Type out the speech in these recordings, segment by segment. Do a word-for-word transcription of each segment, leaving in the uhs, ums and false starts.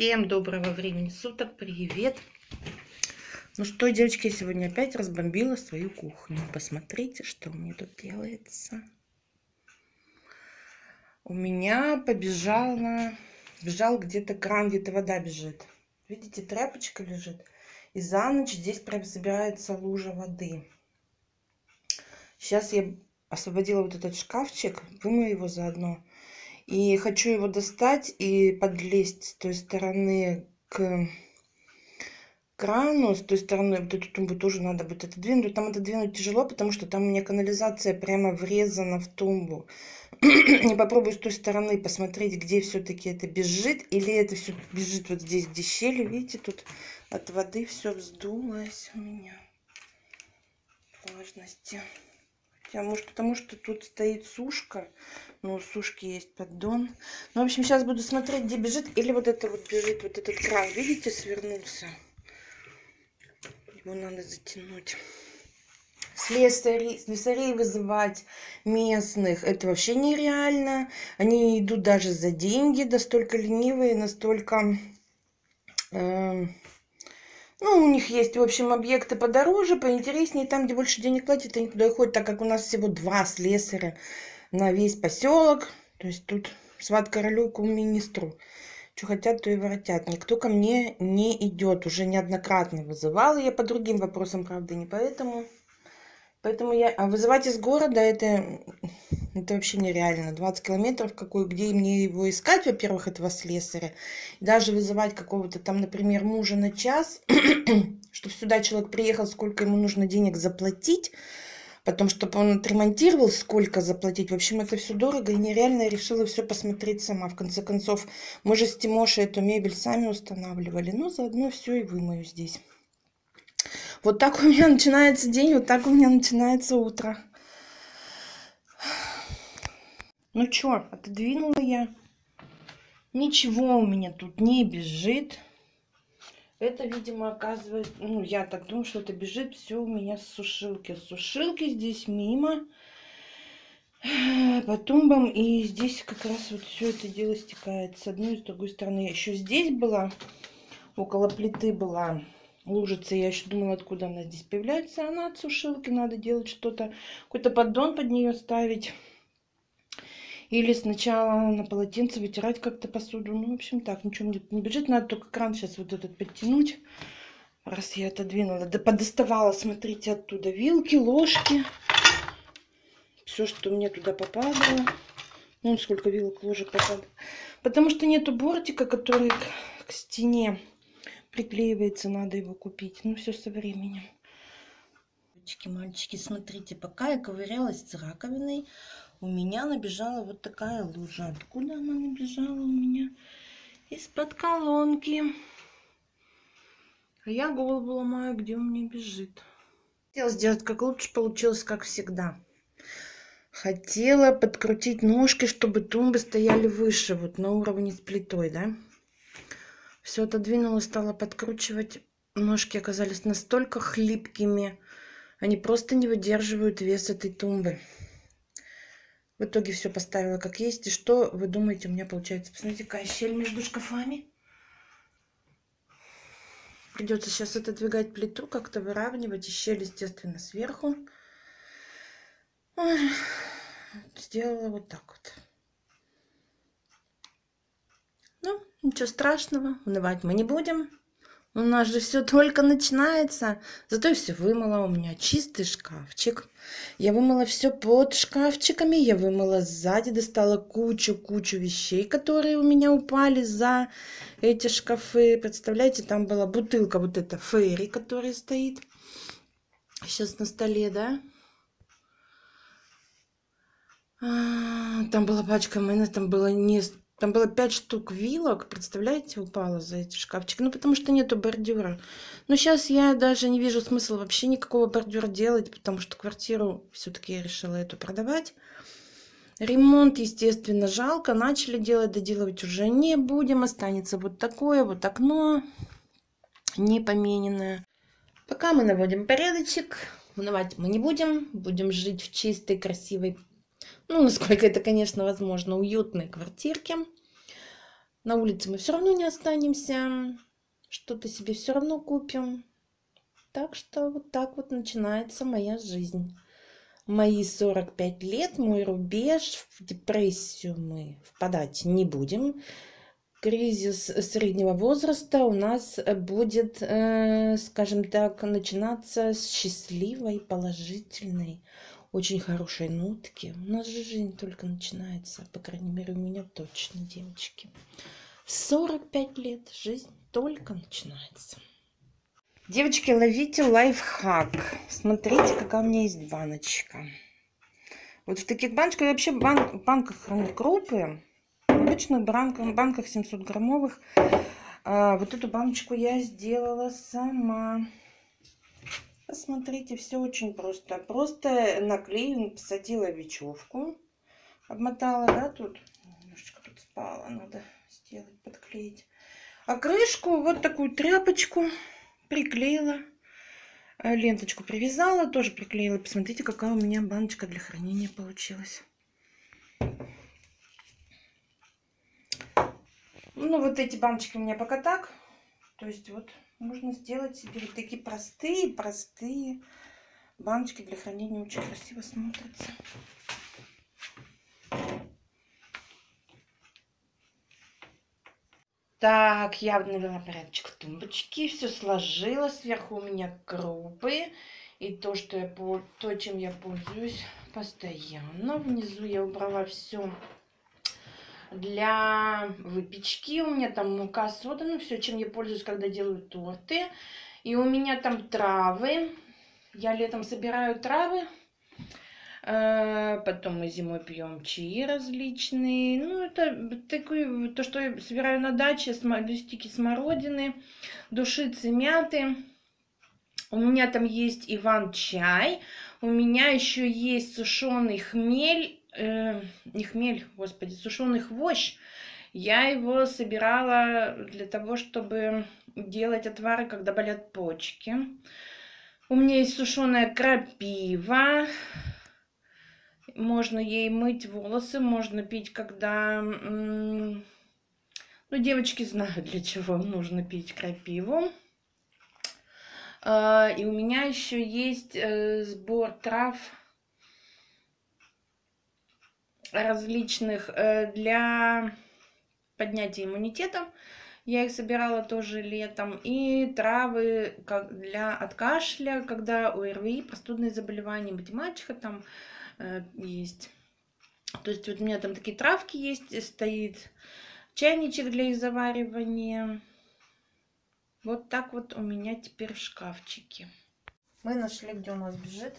Всем доброго времени суток, привет! Ну что, девочки, я сегодня опять разбомбила свою кухню. Посмотрите, что у меня тут делается. У меня побежала, бежал где-то кран, где-то вода бежит. Видите, тряпочка лежит. И за ночь здесь прям собирается лужа воды. Сейчас я освободила вот этот шкафчик, вымою его заодно. И хочу его достать и подлезть с той стороны к крану, с той стороны вот эту тумбу тоже надо будет отодвинуть. Там отодвинуть тяжело, потому что там у меня канализация прямо врезана в тумбу. И попробую с той стороны посмотреть, где все-таки это бежит. Или это все бежит вот здесь, где щели. Видите, тут от воды все вздулось у меня. Влажности. Хотя, может, потому что тут стоит сушка. Ну, у сушки есть поддон. Ну, в общем, сейчас буду смотреть, где бежит. Или вот это вот бежит, вот этот кран. Видите, свернулся. Его надо затянуть. Слесарей, слесарей вызывать местных. Это вообще нереально. Они идут даже за деньги. Настолько ленивые, настолько... Э Ну, у них есть, в общем, объекты подороже, поинтереснее. Там, где больше денег платят, они туда и ходят, так как у нас всего два слесаря на весь поселок. То есть тут сват королю к министру. Что хотят, то и воротят. Никто ко мне не идет. Уже неоднократно вызывала я по другим вопросам, правда, не поэтому. Поэтому я... А вызывать из города, это, это вообще нереально. двадцать километров, какой, где мне его искать, во-первых, этого слесаря. Даже вызывать какого-то там, например, мужа на час, чтобы сюда человек приехал, сколько ему нужно денег заплатить. Потом, чтобы он отремонтировал, сколько заплатить. В общем, это все дорого и нереально. Я решила все посмотреть сама. В конце концов, мы же с Тимошей эту мебель сами устанавливали. Но заодно все и вымою здесь. Вот так у меня начинается день, вот так у меня начинается утро. Ну чё, отодвинула я. Ничего у меня тут не бежит. Это, видимо, оказывается... Ну, я так думаю, что это бежит все у меня с сушилки. С сушилки здесь мимо. По тумбам. И здесь как раз вот все это дело стекает. С одной и с другой стороны. Я еще здесь была. Около плиты была. Лужица, я еще думала, откуда она здесь появляется. Она от сушилки, надо делать что-то. Какой-то поддон под нее ставить. Или сначала на полотенце вытирать как-то посуду. Ну, в общем, так, ничего не бежит. Надо только кран сейчас вот этот подтянуть. Раз я отодвинула. Да подоставала, смотрите, оттуда вилки, ложки. Все, что мне туда попадало. Ну, сколько вилок, ложек попадало. Потому что нету бортика, который к, к стене приклеивается, надо его купить. Ну, все со временем. Девочки, мальчики, смотрите, пока я ковырялась с раковиной, у меня набежала вот такая лужа. Откуда она набежала у меня? Из-под колонки. А я голову ломаю, где у меня бежит. Хотела сделать как лучше, получилось как всегда. Хотела подкрутить ножки, чтобы тумбы стояли выше, вот на уровне с плитой, да? Все отодвинула, стала подкручивать. Ножки оказались настолько хлипкими. Они просто не выдерживают вес этой тумбы. В итоге все поставила как есть. И что вы думаете, у меня получается? Посмотрите, какая щель между шкафами. Придется сейчас отодвигать плиту, как-то выравнивать. И щель, естественно, сверху. Ой, сделала вот так вот. Ну, ничего страшного, унывать мы не будем. У нас же все только начинается. Зато я все вымыла. У меня чистый шкафчик. Я вымыла все под шкафчиками. Я вымыла сзади, достала кучу-кучу вещей, которые у меня упали за эти шкафы. Представляете, там была бутылка вот эта Фейри, которая стоит сейчас на столе, да? Там была пачка майонеза, там было не... Там было пять штук вилок, представляете, упало за эти шкафчики. Ну, потому что нету бордюра. Но сейчас я даже не вижу смысла вообще никакого бордюра делать, потому что квартиру все-таки я решила эту продавать. Ремонт, естественно, жалко. Начали делать, доделывать уже не будем. Останется вот такое вот окно непомененное. Пока мы наводим порядочек. Унывать мы не будем. Будем жить в чистой, красивой, ну, насколько это, конечно, возможно, уютной квартирке. На улице мы все равно не останемся. Что-то себе все равно купим. Так что вот так вот начинается моя жизнь. Мои сорок пять лет, мой рубеж. В депрессию мы впадать не будем. Кризис среднего возраста у нас будет, скажем так, начинаться с счастливой, положительной, очень хорошей нотки. У нас же жизнь только начинается, по крайней мере, у меня точно, девочки. В сорок пять лет жизнь только начинается. Девочки, ловите лайфхак. Смотрите, какая у меня есть баночка. Вот в таких баночках, вообще в бан, банках хранят крупы. В обычных банках, банках семисот граммовых. А, вот эту баночку я сделала сама. Посмотрите, все очень просто. Просто на клей посадила бечевку. Обмотала, да, тут немножечко подспала. Надо сделать, подклеить. А крышку, вот такую тряпочку приклеила. Ленточку привязала, тоже приклеила. Посмотрите, какая у меня баночка для хранения получилась. Ну, вот эти баночки у меня пока так. То есть, вот, можно сделать себе вот такие простые-простые баночки для хранения. Очень красиво смотрится. Так, я навела порядочек в тумбочке. Все сложила. Сверху у меня крупы. И то, что я, то, чем я пользуюсь постоянно. Внизу я убрала все. Для выпечки у меня там мука, сода, ну все, чем я пользуюсь, когда делаю торты. И у меня там травы. Я летом собираю травы. Потом мы зимой пьем чаи различные. Ну, это такое, то, что я собираю на даче, листики смородины, душицы, мяты. У меня там есть иван-чай. У меня еще есть сушеный хмель. Э, не хмель, господи, сушеный хвощ. Я его собирала для того, чтобы делать отвары, когда болят почки. У меня есть сушеная крапива. Можно ей мыть волосы, можно пить, когда... Ну, девочки знают, для чего нужно пить крапиву. Э, и у меня еще есть э, сбор трав различных для поднятия иммунитета. Я их собирала тоже летом. И травы для от кашля, когда у эр вэ и простудные заболевания, математика там э, есть. То есть вот у меня там такие травки есть, стоит чайничек для их заваривания. Вот так вот у меня теперь в шкафчике. Мы нашли, где у нас бюджет.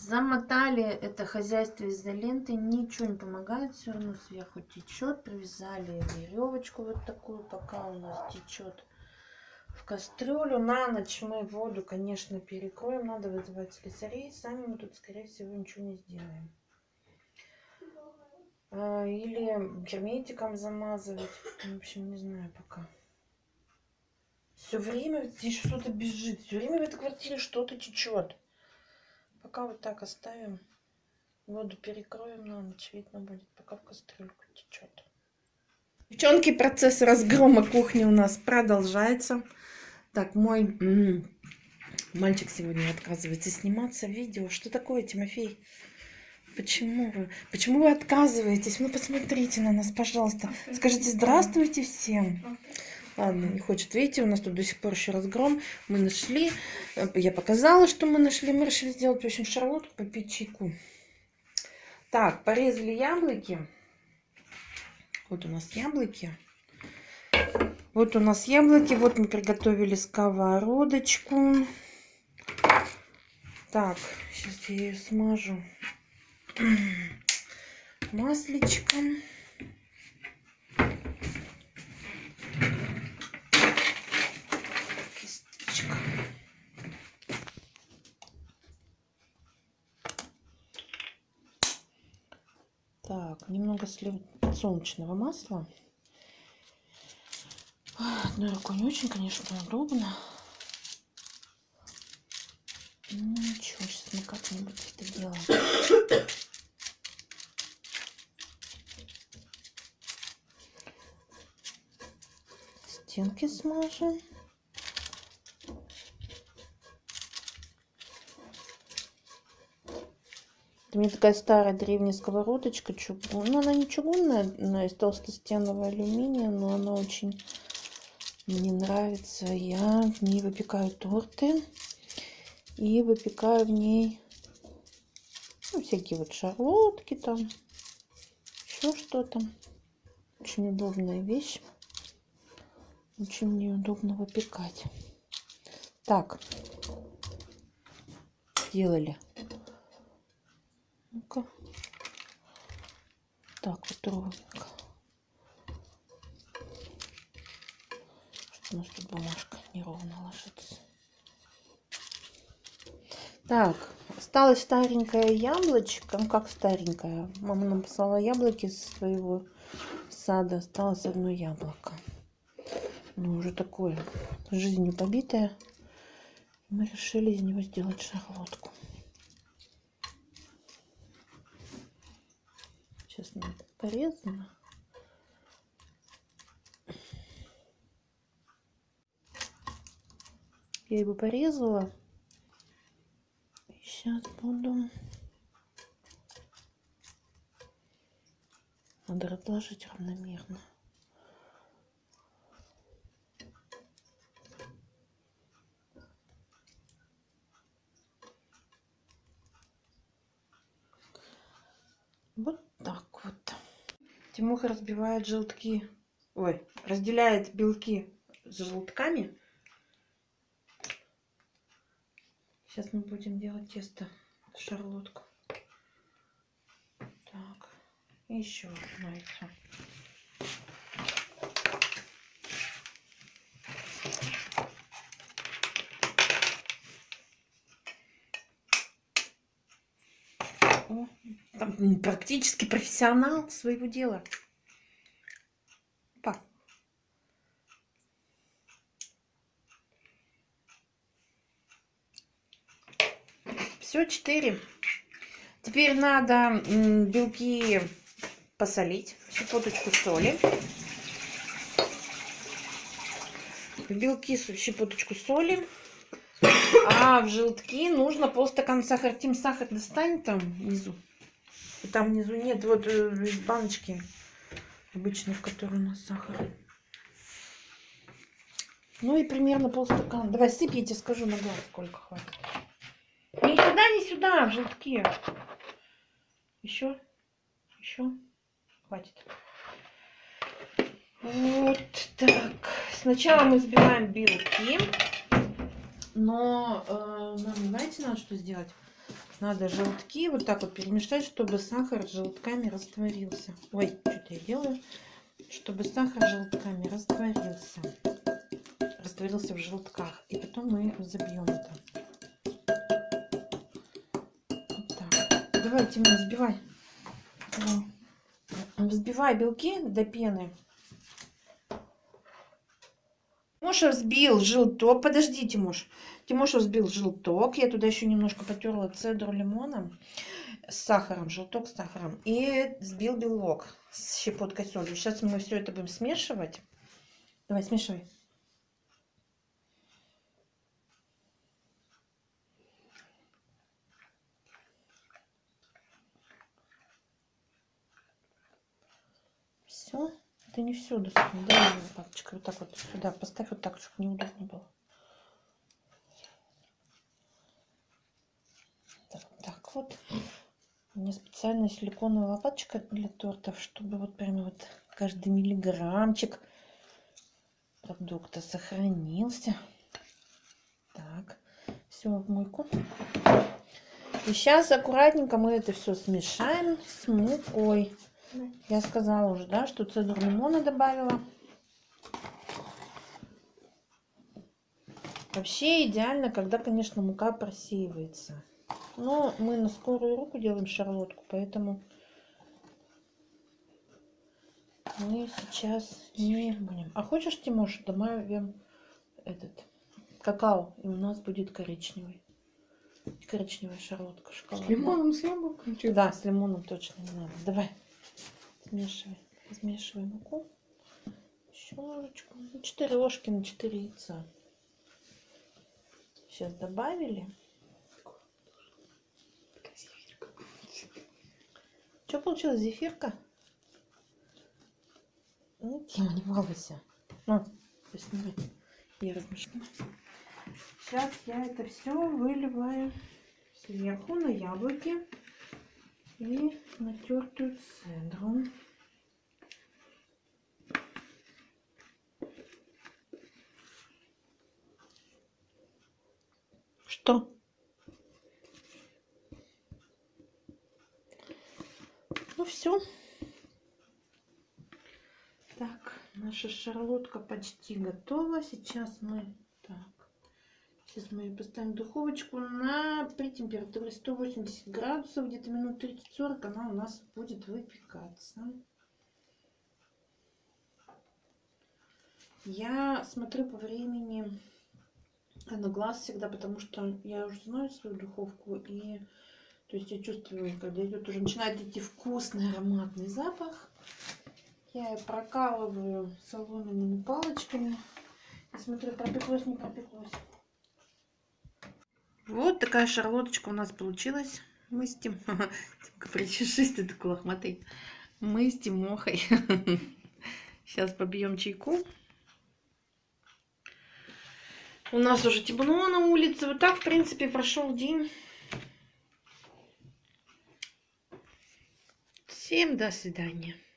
Замотали это хозяйство изоленты, ничего не помогает, все равно сверху течет. Привязали веревочку вот такую, пока у нас течет в кастрюлю. На ночь мы воду, конечно, перекроем, надо вызывать слесарей. Сами мы тут, скорее всего, ничего не сделаем. Или герметиком замазывать, в общем, не знаю пока. Все время здесь что-то бежит, все время в этой квартире что-то течет. Пока вот так оставим. Воду перекроем на ночь. Видно будет, пока в кастрюльку течет. Девчонки, процесс разгрома кухни у нас продолжается. Так, мой м-м, мальчик сегодня отказывается сниматься в видео. Что такое, Тимофей? Почему вы? Почему вы отказываетесь? Ну, посмотрите на нас, пожалуйста. Скажите здравствуйте всем. Ладно, не хочет. Видите, у нас тут до сих пор еще разгром. Мы нашли. Я показала, что мы нашли. Мы решили сделать, в общем, шарлотку, попить чайку. Так, порезали яблоки. Вот у нас яблоки. Вот у нас яблоки. Вот мы приготовили сковородочку. Так, сейчас я ее смажу масличком. Так, немного подсолнечного масла. Одной рукой не очень, конечно, удобно. Ну ничего, сейчас мы как-нибудь это делаем. руки смажем. У меня такая старая древняя сковородочка, чугун. Ну, она не чугунная, она из толстостенного алюминия, но она очень мне нравится. Я в ней выпекаю торты и выпекаю в ней, ну, всякие вот шарлотки там, еще что-то. Очень удобная вещь. Очень мне удобно выпекать. Так, сделали. Ну-ка. Так, вот ровненько. Что у нас тут бумажка неровно ложится. Так, осталось старенькое яблочко. Ну, как старенькое? Мама нам послала яблоки из своего сада. Осталось одно яблоко. Ну, уже такое, жизнью побитое. Мы решили из него сделать шарлотку. Сейчас она порезана. Я его порезала. Сейчас буду. Надо разложить равномерно. Вот так вот. Тимоха разбивает желтки. Ой, разделяет белки с желтками. Сейчас мы будем делать тесто, шарлотку. Так, и еще одно яйцо. О, там практически профессионал своего дела. Опа. Все, четыре. Теперь надо белки посолить. Щепоточку соли. В белки щепоточку соли. А в желтки нужно полстакана сахара. Тим, сахар достань там внизу. Там внизу нет. Вот из баночки обычно, в которой у нас сахар. Ну и примерно полстакана. Давай сыпь, я тебе скажу на глаз, сколько хватит. Ни сюда, ни сюда, в желтке. Еще, еще. Хватит. Вот так. Сначала мы взбиваем белки. Но э, нам, знаете, надо что сделать? Надо желтки вот так вот перемешать, чтобы сахар с желтками растворился. Ой, что-то я делаю. Чтобы сахар с желтками растворился. Растворился в желтках. И потом мы забьем это. Давай, Тима, взбивай. Взбивай белки до пены. Тимоша взбил желток. Подожди, Тимош. Тимоша взбил желток. Я туда еще немножко потерла цедру лимоном с сахаром. Желток с сахаром. И взбил белок с щепоткой соли. Сейчас мы все это будем смешивать. Давай, смешивай. Все, это не все, достань, да, папочка, вот так вот сюда, поставь вот так, чтобы неудобно было. Так, так вот, у меня специальная силиконовая лопаточка для тортов, чтобы вот прямо вот каждый миллиграммчик продукта сохранился. Так, все в мойку. И сейчас аккуратненько мы это все смешаем с мукой. Я сказала уже, да, что цедру лимона добавила. Вообще идеально, когда, конечно, мука просеивается. Но мы на скорую руку делаем шарлотку, поэтому мы сейчас не будем. А хочешь, Тимош, добавим этот какао, и у нас будет коричневый. Коричневая шарлотка, шоколад. С лимоном, с яблоком? Да, с лимоном точно не надо. Давай. Смешиваем, смешиваем муку. еще ложечку. четыре ложки на четыре яйца. Сейчас добавили. Что получилось, зефирка? Ну, тема, не волнуйся. Ну, поснимай. Я размешаю. Сейчас я это все выливаю сверху на яблоки и натертую цедру. Что? Ну все. Так, наша шарлотка почти готова. Сейчас мы, так, сейчас мы ее поставим в духовочку на при температуре сто восемьдесят градусов, где-то минут тридцать-сорок она у нас будет выпекаться. Я смотрю по времени на глаз всегда, потому что я уже знаю свою духовку, и то есть я чувствую, когда идет, уже начинает идти вкусный ароматный запах. Я ее прокалываю соломенными палочками. И смотрю, пропеклось, не пропеклось. Вот такая шарлоточка у нас получилась. Мы с Тим... Тимка, причешись, ты такой лохматый. Мы с Тимохой. Сейчас побьем чайку. У нас уже темно на улице. Вот так, в принципе, прошел день. Всем до свидания.